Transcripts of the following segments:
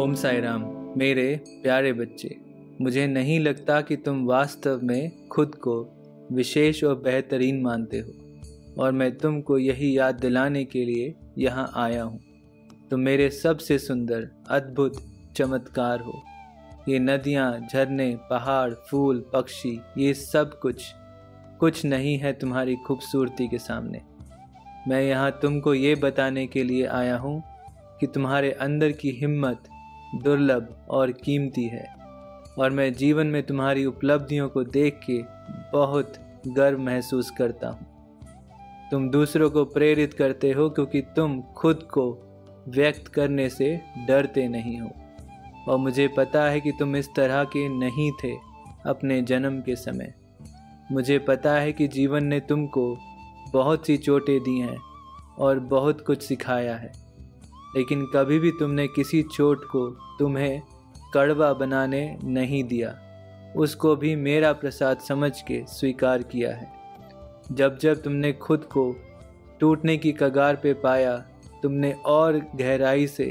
ओम साई राम। मेरे प्यारे बच्चे, मुझे नहीं लगता कि तुम वास्तव में खुद को विशेष और बेहतरीन मानते हो, और मैं तुमको यही याद दिलाने के लिए यहाँ आया हूँ। तुम मेरे सबसे सुंदर, अद्भुत, चमत्कार हो। ये नदियाँ, झरने, पहाड़, फूल, पक्षी, ये सब कुछ नहीं है तुम्हारी खूबसूरती के सामने। मैं यहाँ तुमको ये बताने के लिए आया हूँ कि तुम्हारे अंदर की हिम्मत दुर्लभ और कीमती है, और मैं जीवन में तुम्हारी उपलब्धियों को देख के बहुत गर्व महसूस करता हूँ। तुम दूसरों को प्रेरित करते हो क्योंकि तुम खुद को व्यक्त करने से डरते नहीं हो, और मुझे पता है कि तुम इस तरह के नहीं थे अपने जन्म के समय। मुझे पता है कि जीवन ने तुमको बहुत सी चोटें दी हैं और बहुत कुछ सिखाया है, लेकिन कभी भी तुमने किसी चोट को तुम्हें कड़वा बनाने नहीं दिया, उसको भी मेरा प्रसाद समझ के स्वीकार किया है। जब जब तुमने खुद को टूटने की कगार पे पाया, तुमने और गहराई से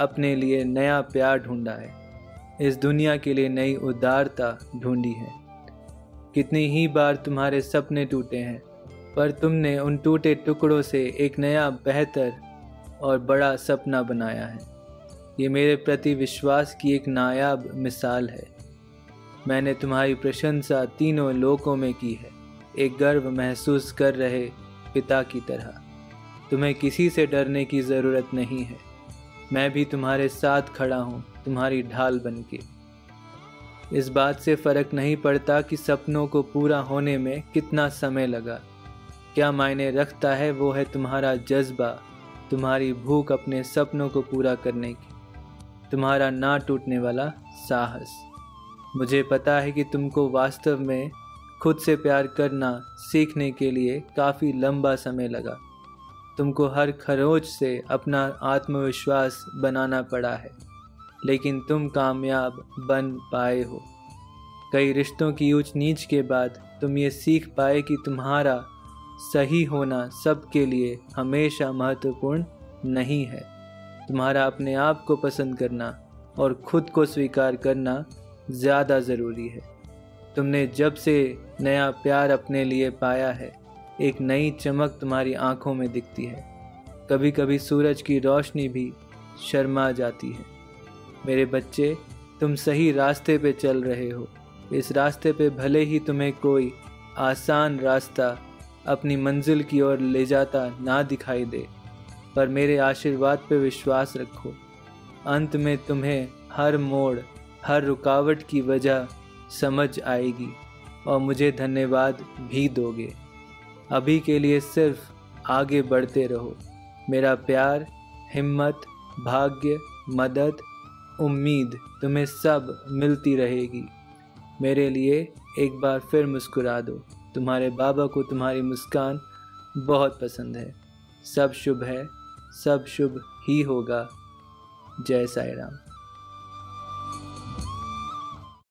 अपने लिए नया प्यार ढूंढा है, इस दुनिया के लिए नई उदारता ढूंढी है। कितनी ही बार तुम्हारे सपने टूटे हैं, पर तुमने उन टूटे टुकड़ों से एक नया, बेहतर और बड़ा सपना बनाया है। ये मेरे प्रति विश्वास की एक नायाब मिसाल है। मैंने तुम्हारी प्रशंसा तीनों लोकों में की है, एक गर्व महसूस कर रहे पिता की तरह। तुम्हें किसी से डरने की ज़रूरत नहीं है, मैं भी तुम्हारे साथ खड़ा हूँ, तुम्हारी ढाल बनके। इस बात से फ़र्क नहीं पड़ता कि सपनों को पूरा होने में कितना समय लगा। क्या मायने रखता है वो है तुम्हारा जज्बा, तुम्हारी भूख अपने सपनों को पूरा करने की, तुम्हारा ना टूटने वाला साहस। मुझे पता है कि तुमको वास्तव में खुद से प्यार करना सीखने के लिए काफ़ी लंबा समय लगा। तुमको हर खरोंच से अपना आत्मविश्वास बनाना पड़ा है, लेकिन तुम कामयाब बन पाए हो। कई रिश्तों की ऊंच नीच के बाद तुम ये सीख पाए कि तुम्हारा सही होना सबके लिए हमेशा महत्वपूर्ण नहीं है। तुम्हारा अपने आप को पसंद करना और खुद को स्वीकार करना ज़्यादा ज़रूरी है। तुमने जब से नया प्यार अपने लिए पाया है, एक नई चमक तुम्हारी आंखों में दिखती है। कभी कभी सूरज की रोशनी भी शर्मा जाती है। मेरे बच्चे, तुम सही रास्ते पे चल रहे हो। इस रास्ते पे भले ही तुम्हें कोई आसान रास्ता अपनी मंजिल की ओर ले जाता ना दिखाई दे, पर मेरे आशीर्वाद पे विश्वास रखो। अंत में तुम्हें हर मोड़, हर रुकावट की वजह समझ आएगी और मुझे धन्यवाद भी दोगे। अभी के लिए सिर्फ आगे बढ़ते रहो। मेरा प्यार, हिम्मत, भाग्य, मदद, उम्मीद तुम्हें सब मिलती रहेगी। मेरे लिए एक बार फिर मुस्कुरा दो। तुम्हारे बाबा को तुम्हारी मुस्कान बहुत पसंद है। सब शुभ है, सब शुभ ही होगा। जय साईं राम।